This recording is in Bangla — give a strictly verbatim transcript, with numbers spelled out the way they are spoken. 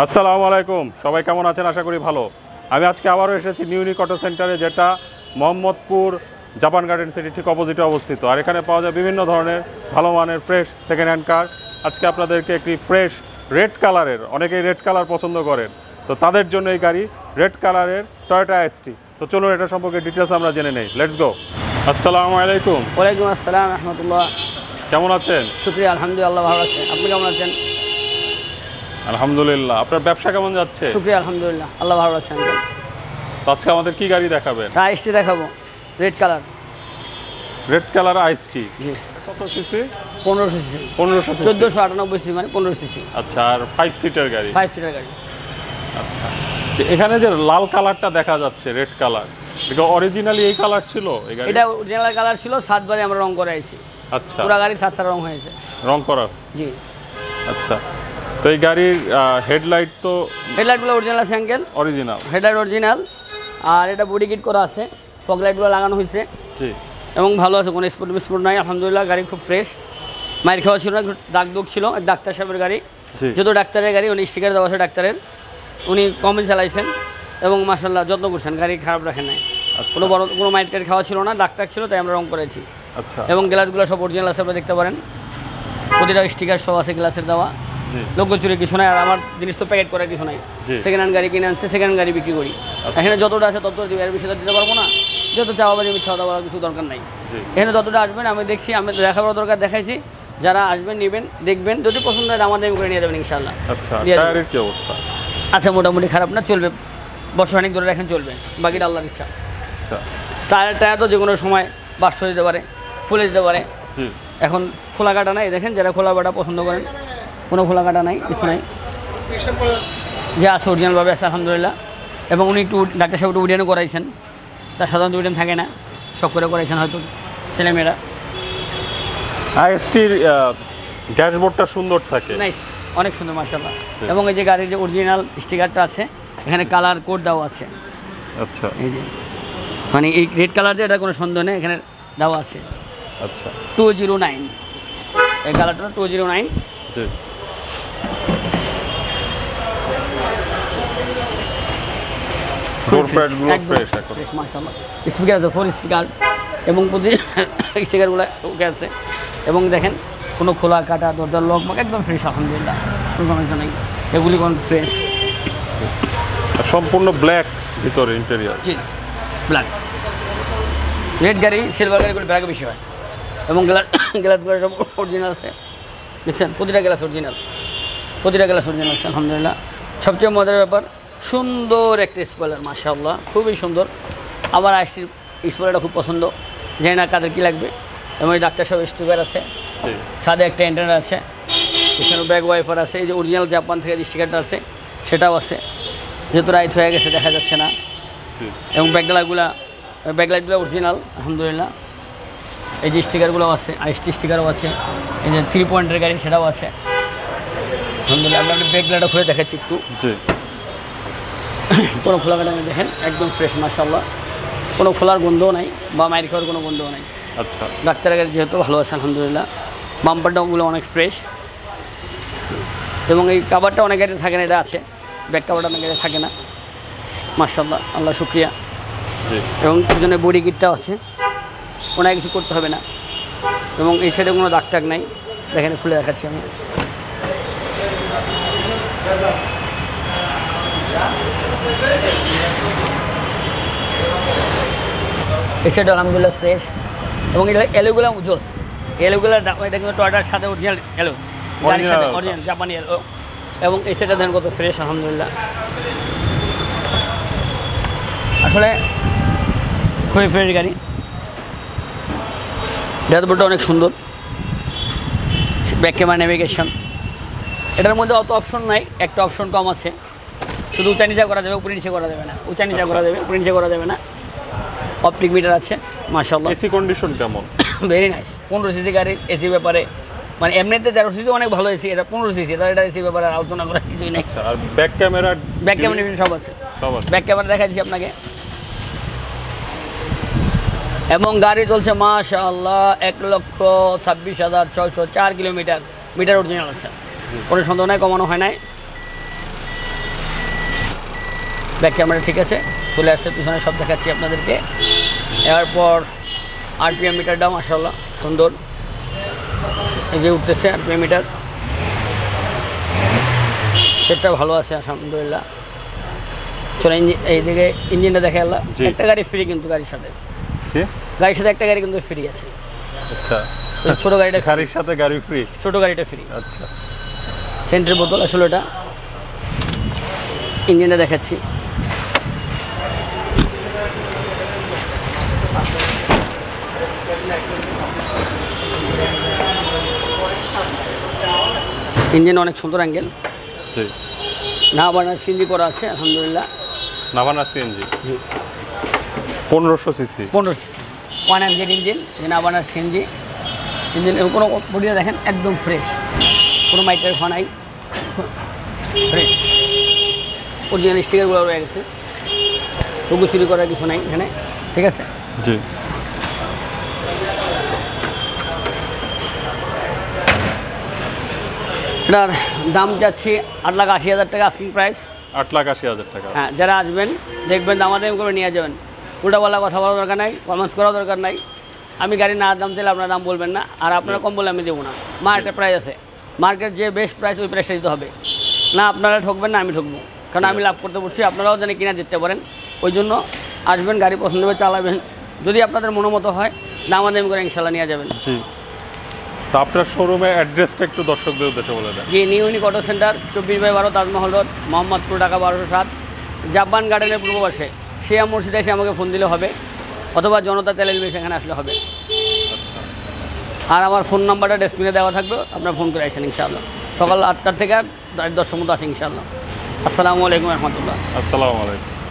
আসসালামু আলাইকুম সবাই কেমন আছেন আশা করি ভালো আমি আজকে আবারো এসেছি নিউ ইউনিক অটো সেন্টারে যেটা মোহাম্মদপুর জাপান গার্ডেন সিটি ঠিক অপোজিটে অবস্থিত আর এখানে পাওয়া যায় বিভিন্ন ধরনের ভালো মানের ফ্রেশ সেকেন্ড হ্যান্ড কার আজকে আপনাদেরকে একটি ফ্রেশ রেড কালারের অনেকেই রেড কালার পছন্দ করেন তো তাদের জন্য এই গাড়ি রেড কালারের টয়োটা আইএসটি তো চলুন এটা সম্পর্কে ডিটেইলস আমরা জেনে নেই লেটস গো আসসালামু আলাইকুম ওয়া আলাইকুম আসসালাম রাহমাতুল্লাহ কেমন আছেন শুকরিয়া আলহামদুলিল্লাহ ভালো আছি আপনি কেমন আছেন আলহামদুলিল্লাহ আপনার ব্যবসা কেমন যাচ্ছে শুকরিয়া আলহামদুলিল্লাহ আল্লাহ ভালো রাখছেন আজকে আমাদের কি গাড়ি দেখাবেন আইএসটি দেখাবো রেড কালার রেড কালার আইএসটি জি কত সিসি পনেরোশো সিসি পনেরোশো চোদ্দোশো আটানব্বই সিসি মানে পনেরোশো সিসি আচ্ছা আর পাঁচ সিটার গাড়ি পাঁচ সিটার গাড়ি আচ্ছা এখানে যে লাল কালারটা দেখা যাচ্ছে রেড কালার এটা অরিজিনালি এই কালার ছিল এই গাড়ি এটা অরিজিনাল কালার ছিল সাতবারে আমরা রং করাইছি আচ্ছা পুরো গাড়ি সাতটা রং হয়েছে রং করা জি আচ্ছা তো এই গাড়ির হেডলাইট তো হেডলাইটগুলো অরিজিনাল আছে অ্যাঙ্গেল অরিজিনাল হেডলাইট অরিজিনাল আর এটা বডি কিট করা আছে ফগ লাইটগুলো লাগানো হয়েছে জি এবং ভালো আছে কোনো স্পট বিস্পট নাই আলহামদুলিল্লাহ গাড়ি খুব ফ্রেশ মায়ের খাওয়া ছিল না একটু দাগ দুগ ছিল ডাক্তার সাহেবের গাড়ি যেহেতু ডাক্তারের গাড়ি উনি স্টিকার দেওয়া আছে ডাক্তারের উনি কমই চালাইছেন এবং মাশাআল্লাহ যত্ন করছেন গাড়ি খারাপ রাখেন নাই কোনো বড় কোনো মাইট টাইট খাওয়া ছিল না দাগ টাক ছিল তাই আমরা রং করেছি আচ্ছা এবং গ্লাসগুলো সব অরিজিনাল আছে আপনারা দেখতে পারেন প্রতিটা স্টিকার সব আছে গ্লাসের দেওয়া লোকজন চুরি কিছু নাই আর আমার জিনিস তো প্যাকেট করার কিছু নাই সেকেন্ড হ্যান্ড গাড়ি কিনে আনছে সেকেন্ড হ্যান্ড গাড়ি বিক্রি করি এখানে যতটা আছে ততটা দিই আর বেশি তো দিতে পারবো না যত চাওয়াবাজি মিথ্যা দেওয়া কিছু দরকার নাই এখানে যতটা আসবেন আমি দেখছি আমি দেখাবার দরকার দেখাইছি যারা আসবেন নেবেন দেখবেন যদি পছন্দ হয় আমার দাম করে নিয়ে যাবেন ইনশাআল্লাহ আচ্ছা টায়ারের কি অবস্থা আচ্ছা মোটামুটি খারাপ না চলবে বর্ষানিক ধরে রাখেন চলবে বাকিটা আল্লাহর ইচ্ছা টায়ার টায়ার তো যে কোনো সময় বাস্ট হয়ে যেতে পারে ফুলে যেতে পারে এখন খোলা কাটা নাই দেখেন যারা খোলা কাটা পছন্দ করেন কোনো খোলা কাটা নাই কিছু নাই যে আছে অরিজিনালভাবে আছে আলহামদুলিল্লাহ এবং উনি একটু ডাক্তার সাহেব একটু উডেনও করাইছেন তার সাধারণত উডেন থাকে না সব করে করাইছেন হয়তো ছেলেমেয়েরা আইএসটির ড্যাশবোর্ডটা সুন্দর থাকে নাইস অনেক সুন্দর মাশাআল্লাহ এবং এই যে গাড়ির যে অরিজিনাল স্টিকারটা আছে এখানে কালার কোড দেওয়া আছে আচ্ছা এই যে মানে এই রেড কালার যে এটা কোনো সন্দেহ নেই এখানে দেওয়া আছে আচ্ছা টু জিরো নাইন এই কালারটা টু জিরো নাইন স্পিকার আছে ফোর স্পিকার এবং প্রতি স্টিকারগুলো ওকে আছে এবং দেখেন কোনো খোলা কাটা দরজার লক একদম ফ্রেশ আলহামদুলিল্লাহ কোনো সমস্যা নেই এগুলি কোন ফ্রেশ সম্পূর্ণ ব্ল্যাক ভিতরে ইন্টেরিয়ার জি ব্ল্যাক রেড গাড়ি সিলভার গাড়িগুলো ব্ল্যাক বেশি হয় এবং গ্লাস গ্লাসগুলো সব অরিজিনাল আছে দেখছেন প্রতিটা গ্লাস অরিজিনাল প্রতিটা গ্লাস অরিজিনাল আছে আলহামদুলিল্লাহ সবচেয়ে মজার ব্যাপার সুন্দর একটা স্পয়লার মাশাআল্লাহ খুবই সুন্দর আমার আইসটির স্পয়লারটা খুব পছন্দ জানি না কাদের কী লাগবে এবং এই ডাক্তার সব স্টিকার আছে সাথে একটা এন্টার আছে এখানে ব্যাক ওয়াইফার আছে এই যে অরিজিনাল জাপান থেকে যে স্টিকারটা আছে সেটাও আছে যেহেতু রাইট হয়ে গেছে দেখা যাচ্ছে না এবং ব্যাকলাইটগুলো ব্যাকলাইটগুলো অরিজিনাল আলহামদুলিল্লাহ এই যে স্টিকারগুলোও আছে আইএসটি স্টিকারও আছে এই যে থ্রি পয়েন্টের গাড়ি সেটাও আছে আলহামদুলিল্লাহ আমরা ব্যাকলাইটটা খুলে দেখাচ্ছি একটু কোনো খোলা গাড়ি আমি দেখেন একদম ফ্রেশ মাশাআল্লাহ কোনো খোলার গন্ধও নাই বা মাইর খাওয়ার কোনো গন্ধও নাই আচ্ছা ডাক্তারের গাড়ি যেহেতু ভালো আছে আলহামদুলিল্লাহ বাম্পারটাগুলো অনেক ফ্রেশ এবং এই কাভারটা অনেক গাড়ি থাকে না এটা আছে ব্যাক কাভারটা অনেক গাড়ি থাকে না মাশাআল্লাহ আল্লাহ শুকরিয়া এবং সেজন্য বডি কিটটাও আছে ওনাকে কিছু করতে হবে না এবং এই সাইডে কোনো দাগ টাগ নাই দেখেন খুলে দেখাচ্ছি আমি এই সাইড আলহামদুলিল্লাহ ফ্রেশ এবং এটা এলোগুলা জোস এলোগুলা এটা কিন্তু টয়টার সাথে অরিজিনাল এলো গাড়ির সাথে অরিজিনাল জাপানি এলো এবং এই সাইডটা দেখেন কত ফ্রেশ আলহামদুলিল্লাহ আসলে খুবই ফ্রেশ গাড়ি ড্যাশবোর্ডটা অনেক সুন্দর ব্যাক ক্যামেরা নেভিগেশন এটার মধ্যে অত অপশন নাই একটা অপশন কম আছে শুধু উঁচা নিচা করা যাবে উপরে নিচে করা যাবে না উঁচা নিচা করা যাবে উপরে নিচে করা যাবে না অপটিক মিটার আছে মাশাআল্লাহ এসি কন্ডিশন কেমন ভেরি নাইস পনেরো সিসি গাড়ির এসি ব্যাপারে মানে এমনিতে তেরো সিসি অনেক ভালো এসি এটা পনেরো সিসি তাহলে এটা এসি ব্যাপারে আলোচনা করার কিছুই নেই আর ব্যাক ক্যামেরা ব্যাক ক্যামেরা সব আছে সব আছে ব্যাক ক্যামেরা দেখাচ্ছি আপনাকে এবং গাড়ি চলছে মাশাআল্লাহ এক লক্ষ ছাব্বিশ হাজার ছয়শো চার কিলোমিটার মিটার অরিজিনাল আছে কোনো সন্দেহ নাই কমানো হয় নাই ব্যাক ক্যামেরা ঠিক আছে চলে আসছে, পিছনে সব দেখাচ্ছি আপনাদেরকে। এরপর আরপিএম মিটারটাও মাশাআল্লাহ সুন্দর, এই যে উঠতেছে আরপিএম মিটার, সেটা ভালো আছে আলহামদুলিল্লাহ। চলে এইদিকে ইঞ্জিনটা দেখে আল্লাহ, একটা গাড়ি ফ্রি কিন্তু গাড়ির সাথে গাড়ির সাথে একটা গাড়ি কিন্তু ফ্রি আছে। আচ্ছা, ছোট গাড়িটা গাড়ির সাথে গাড়ি ফ্রি, ছোট গাড়িটা ফ্রি। আচ্ছা, সেন্টার বোতল আসলে এটা ইঞ্জিনটা দেখাচ্ছি। ইঞ্জিন অনেক সুন্দর অ্যাঙ্গেল, না বানার সিএনজি করা আছে আলহামদুলিল্লাহ, না বানার সিএনজি পনেরোশো সিসি, পনেরো ওয়ান হান্ড্রেড ইঞ্জিন, না বানার সিএনজি ইঞ্জিন। কোনো বডিটা দেখেন একদম ফ্রেশ, কোনো মাইটার ফানাই ফ্রেশ, অরিজিনাল স্টিকারগুলো রয়ে গেছে, টুকু চুরি করার কিছু নাই এখানে, ঠিক আছে। জি, এটার দাম যাচ্ছে আট লাখ আশি হাজার টাকা আস্কিং প্রাইস, আট লাখ আশি হাজার টাকা। হ্যাঁ, যারা আসবেন দেখবেন দামাদামি করে নিয়ে যাবেন, উল্টাপাল্লা কথা বলার দরকার নাই, কমেন্টস করার দরকার নাই। আমি গাড়ি না দাম দিলে আপনার দাম বলবেন না, আর আপনারা কম বলে আমি দেবো না। মার্কেট প্রাইস আছে, মার্কেট যে বেস্ট প্রাইস ওই প্রাইসটা দিতে হবে, না আপনারা ঠকবেন না আমি ঠকবো, কারণ আমি লাভ করতে পারছি, আপনারাও যেন কিনা দিতে পারেন। ওই জন্য আসবেন, গাড়ি পছন্দ হবে চালাবেন, যদি আপনাদের মনোমতো হয় দামাদামি করে ইনশাল্লাহ নিয়ে যাবেন। জি, তো আপনার শোরুমের অ্যাড্রেসটা একটু দর্শকদের উদ্দেশ্যে বলে দেন। জি, নিউ ইউনিক অটো সেন্টার, চব্বিশ বাই বারো তাজমহল রোড, মোহাম্মদপুর ঢাকা বারোশো সাত, জাপান গার্ডেনের পূর্ব পাশে। শিয়া মসজিদে এসে আমাকে ফোন দিলে হবে, অথবা জনতা তেলের মিল সেখানে আসলে হবে। আর আমার ফোন নাম্বারটা ডেস্ক্রিপশনে দেওয়া থাকবে, আপনার ফোন করে আসেন ইনশাআল্লাহ। সকাল আটটা থেকে দশটা পর্যন্ত আসেন ইনশাআল্লাহ। আসসালামু আলাইকুম রহমতুল্লাহ। আসসালামু আলাইকুম।